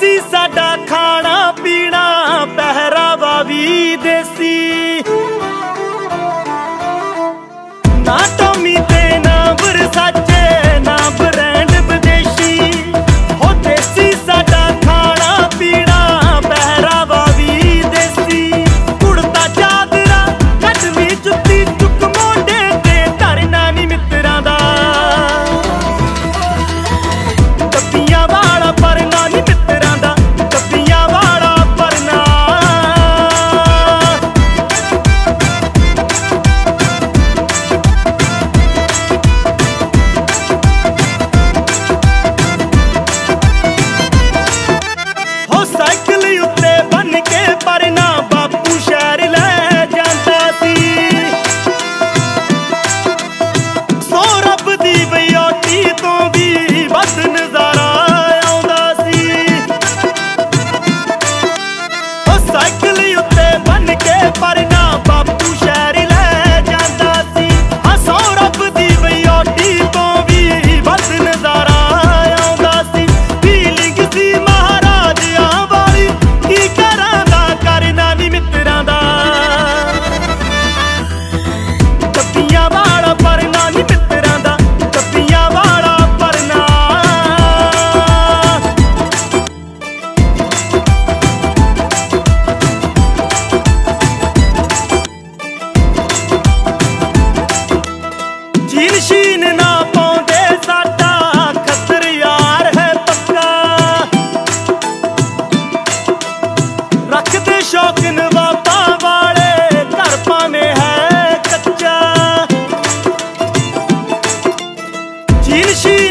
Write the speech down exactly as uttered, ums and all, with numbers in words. जी साडा खाना पीना पहरावा भी देसी, ना टॉमी ते ना वर्साचे ना ब्रांड विदेशी। हो देसी साडा खाना पीना पहरावा भी देसी। कुर्ता चादरा कटवी जुत्ती चुक मोडे ते तारी नानी मित्रा दा टप्पिया वाला पर नानी मित्रा दा टप्पिया वाला पर ना। हो साइकिल उत्ते बन के पर ना बापू शहर ले जाता सी। सौरभ दी बयोटी तो भी बस नजारा आउंदा सी। हो साइकिल उत्ते बन के पर ना बापू शहर ले जाता सी। हां सौरभ दी बयोटी तो भी बस नजारा आउंदा सी। फीलिंग सी महाराज आ वाली की करा दा करना नी मित्रा दा टप्पिया वाला परना नी मित्रा दा टप्पिया वाला परना। जीन शीन ना पाउंदे साडा खतर यार है पक्का। रखते शौक नवाबा वाले घर भावें है कच्चा। जीन शीन